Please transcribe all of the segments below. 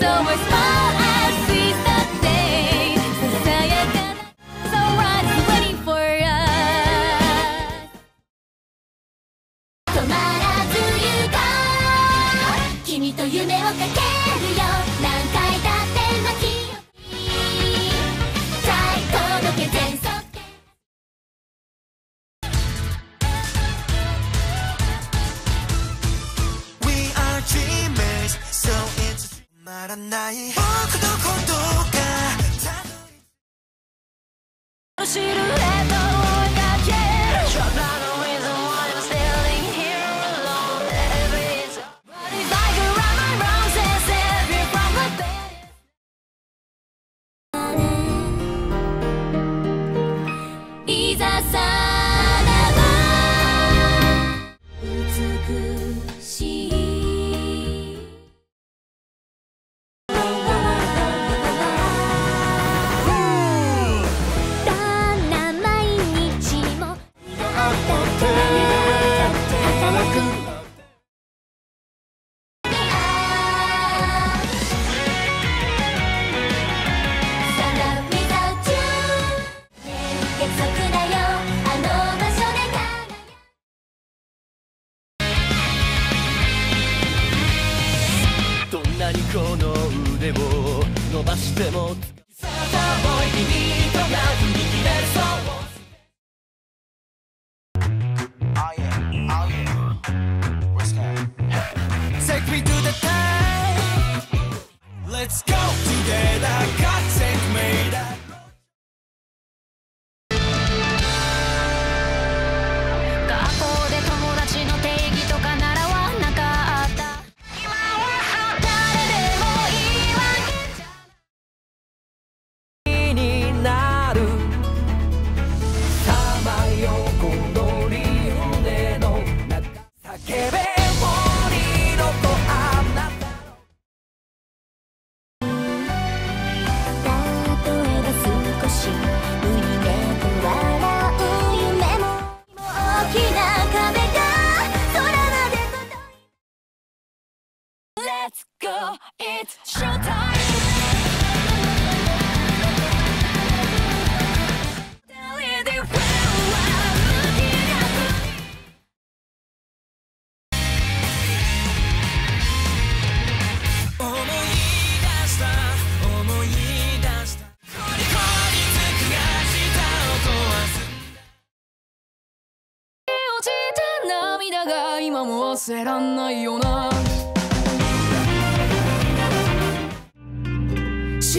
知らないよな。し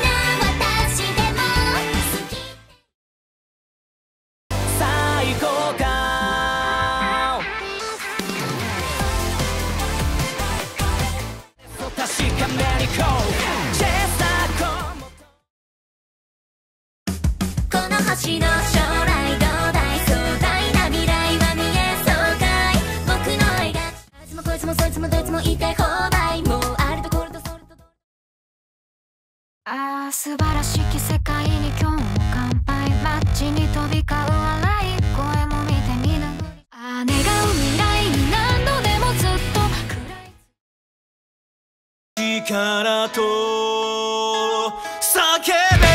な私でも好き。最高か。 この星の将来どうだい、壮大な未来は見えそうかい、僕の愛があいつもこいつもそいつもどいつも言いたい放題、もうあれとこれとそれとああ素晴らしき世界に今日も乾杯、街に飛び交う笑い声も見てみぬふり、あ願う未来に何度でもずっと力と叫べ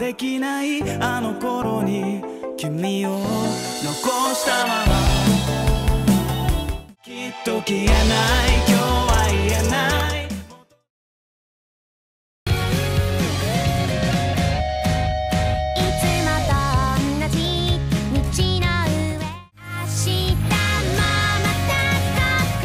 できないあの頃に君を残したままきっと消えない今日は言えないいつもと同じ道の上明日もまたここで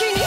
aquí.